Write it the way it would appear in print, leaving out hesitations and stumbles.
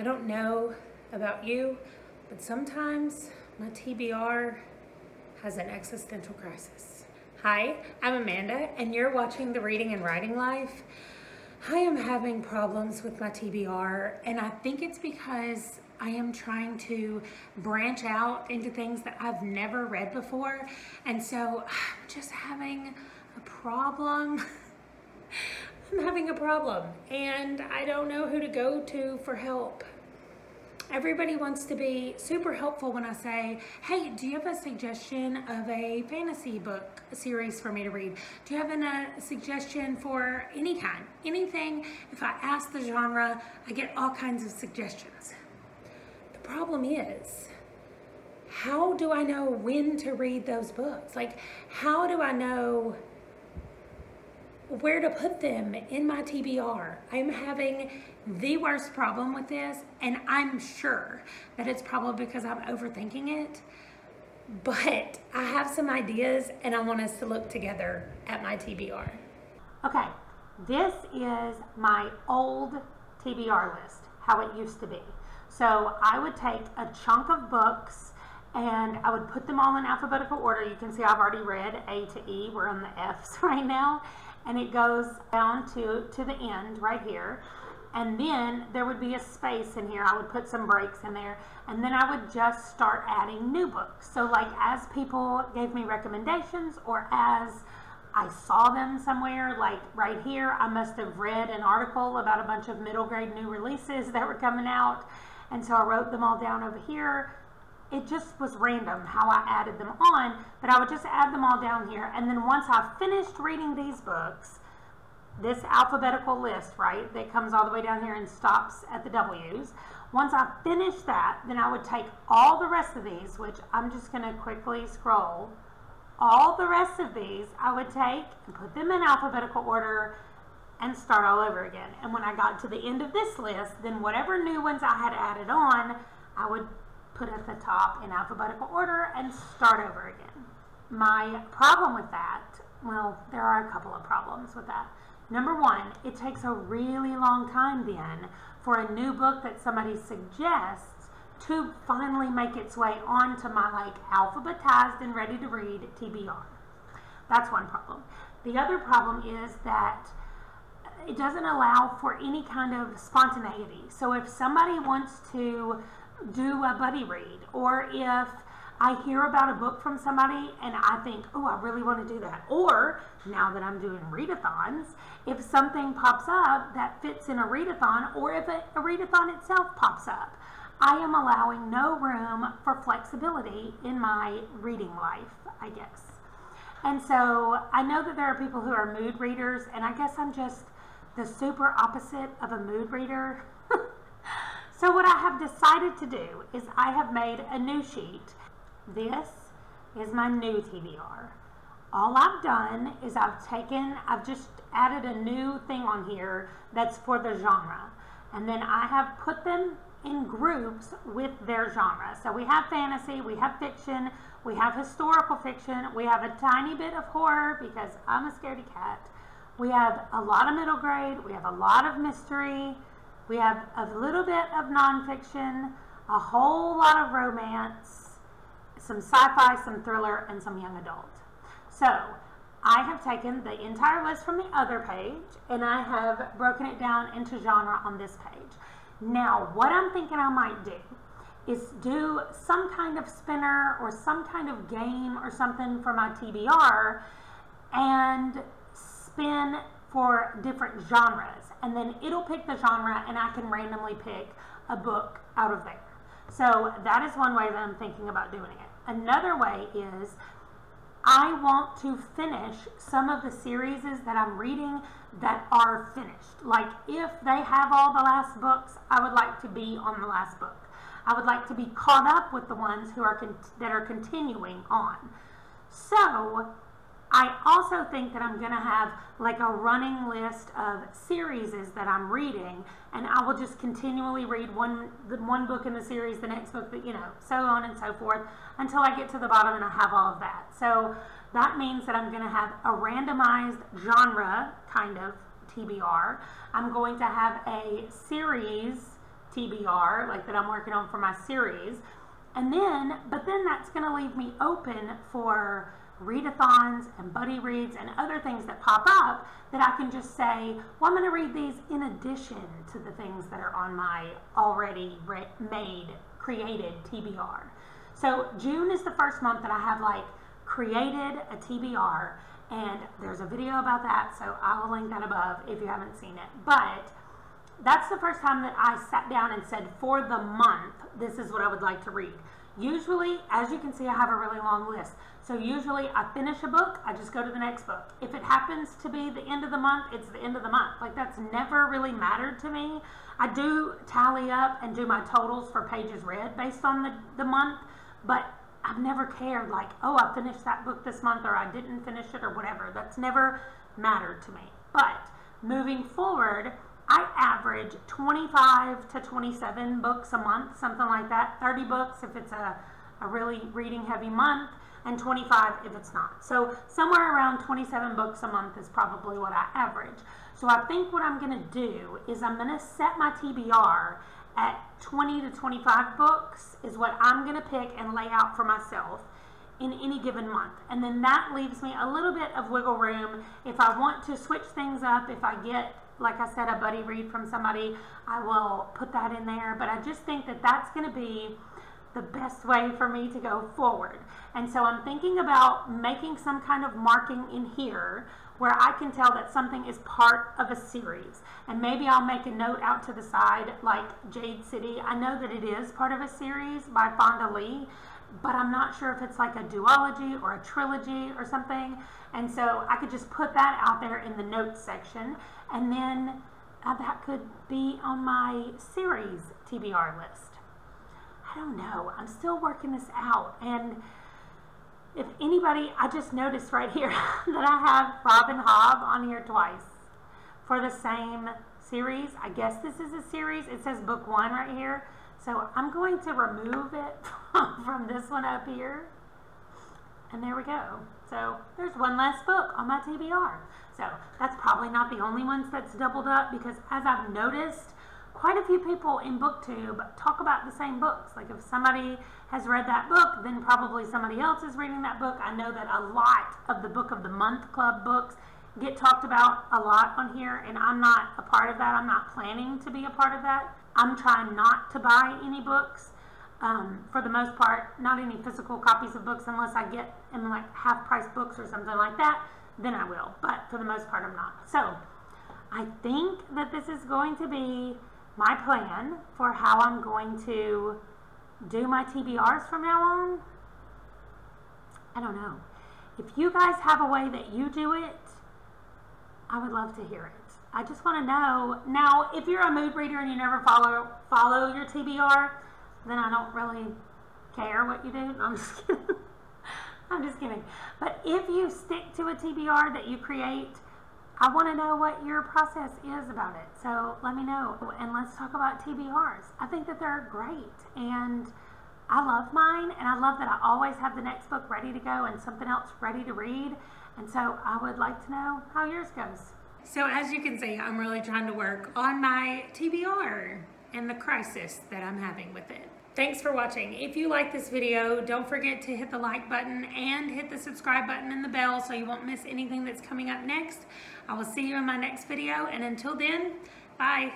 I don't know about you, but sometimes my TBR has an existential crisis. Hi, I'm Amanda, and you're watching The Reading and Writing Life. I am having problems with my TBR, and I think it's because I am trying to branch out into things that I've never read before, and so I'm just having a problem. I'm having a problem, and I don't know who to go to for help. Everybody wants to be super helpful when I say, hey, do you have a suggestion of a fantasy book series for me to read? Do you have a suggestion for any kind, anything? If I ask the genre, I get all kinds of suggestions. The problem is, how do I know when to read those books? Like, how do I know where to put them in my TBR? I'm having the worst problem with this, and I'm sure that it's probably because I'm overthinking it, but I have some ideas and I want us to look together at my TBR. Okay, this is my old TBR list, how it used to be. So I would take a chunk of books and I would put them all in alphabetical order. You can see I've already read A to E, we're on the F's right now. And it goes down to the end right here, and then there would be a space in here. I would put some breaks in there, and then I would just start adding new books. So like as people gave me recommendations or as I saw them somewhere, like right here, I must have read an article about a bunch of middle grade new releases that were coming out, and so I wrote them all down over here. It just was random how I added them on, but I would just add them all down here. And then once I finished reading these books, this alphabetical list, right, that comes all the way down here and stops at the W's. Once I finished that, then I would take all the rest of these, which I'm just gonna quickly scroll. All the rest of these I would take and put them in alphabetical order and start all over again. And when I got to the end of this list, then whatever new ones I had added on, I would put at the top in alphabetical order and start over again. My problem with that, well, there are a couple of problems with that. Number one, it takes a really long time then for a new book that somebody suggests to finally make its way onto my like alphabetized and ready to read TBR. That's one problem. The other problem is that it doesn't allow for any kind of spontaneity. So if somebody wants to do a buddy read, or if I hear about a book from somebody and I think, oh, I really want to do that, or now that I'm doing readathons, if something pops up that fits in a readathon, or if a readathon itself pops up, I am allowing no room for flexibility in my reading life, I guess. And so I know that there are people who are mood readers, and I guess I'm just the super opposite of a mood reader. So what I have decided to do is I have made a new sheet. This is my new TBR. All I've done is I've just added a new thing on here that's for the genre. And then I have put them in groups with their genre. So we have fantasy, we have fiction, we have historical fiction, we have a tiny bit of horror because I'm a scaredy cat. We have a lot of middle grade, we have a lot of mystery, we have a little bit of nonfiction, a whole lot of romance, some sci-fi, some thriller, and some young adult. So I have taken the entire list from the other page and I have broken it down into genre on this page. Now, what I'm thinking I might do is do some kind of spinner or some kind of game or something for my TBR and spin for different genres, and then it'll pick the genre and I can randomly pick a book out of there. So that is one way that I'm thinking about doing it. Another way is I want to finish some of the series that I'm reading that are finished. Like if they have all the last books, I would like to be on the last book. I would like to be caught up with the ones who are that are continuing on. So I also think that I'm going to have like a running list of series that I'm reading, and I will just continually read one book in the series, the next book, you know, so on and so forth until I get to the bottom and I have all of that. So that means that I'm going to have a randomized genre kind of TBR. I'm going to have a series TBR, like that I'm working on for my series. And then, but then that's going to leave me open for readathons and buddy reads and other things that pop up that I can just say, well, I'm going to read these in addition to the things that are on my already created TBR. So June is the first month that I have like created a TBR, and there's a video about that, so I will link that above if you haven't seen it. But that's the first time that I sat down and said, for the month, this is what I would like to read. Usually, as you can see, I have a really long list. So usually I finish a book, I just go to the next book. If it happens to be the end of the month, it's the end of the month. Like, that's never really mattered to me. I do tally up and do my totals for pages read based on the month, but I've never cared, like, oh, I finished that book this month, or I didn't finish it, or whatever. That's never mattered to me. But moving forward, I average 25 to 27 books a month, something like that. 30 books if it's a really reading heavy month, and 25 if it's not. So somewhere around 27 books a month is probably what I average. So I think what I'm going to do is I'm going to set my TBR at 20 to 25 books is what I'm going to pick and lay out for myself in any given month. And then that leaves me a little bit of wiggle room if I want to switch things up. If I get, like I said, a buddy read from somebody, I will put that in there. But I just think that that's going to be the best way for me to go forward. And so I'm thinking about making some kind of marking in here where I can tell that something is part of a series. And maybe I'll make a note out to the side, like Jade City. I know that it is part of a series by Fonda Lee, but I'm not sure if it's like a duology or a trilogy or something. And so I could just put that out there in the notes section. And then that could be on my series TBR list. I don't know. I'm still working this out. And if anybody, I just noticed right here that I have Robin Hobb on here twice for the same series. I guess this is a series. It says book one right here. So I'm going to remove it from this one up here. And there we go. So there's one less book on my TBR. So that's probably not the only ones that's doubled up, because as I've noticed, quite a few people in BookTube talk about the same books. Like, if somebody has read that book, then probably somebody else is reading that book. I know that a lot of the Book of the Month Club books get talked about a lot on here, and I'm not a part of that. I'm not planning to be a part of that. I'm trying not to buy any books for the most part, not any physical copies of books, unless I get in like half-price books or something like that, then I will. But for the most part, I'm not. So I think that this is going to be my plan for how I'm going to do my TBRs from now on. I don't know. If you guys have a way that you do it, I would love to hear it. I just want to know. Now, if you're a mood reader and you never follow your TBR, then I don't really care what you do. No, I'm just kidding. I'm just kidding. But if you stick to a TBR that you create, I want to know what your process is about it. So let me know, and let's talk about TBRs. I think that they're great, and I love mine, and I love that I always have the next book ready to go and something else ready to read. And so I would like to know how yours goes. So as you can see, I'm really trying to work on my TBR and the crisis that I'm having with it. Thanks for watching. If you like this video, don't forget to hit the like button and hit the subscribe button and the bell so you won't miss anything that's coming up next. I will see you in my next video, and until then, bye.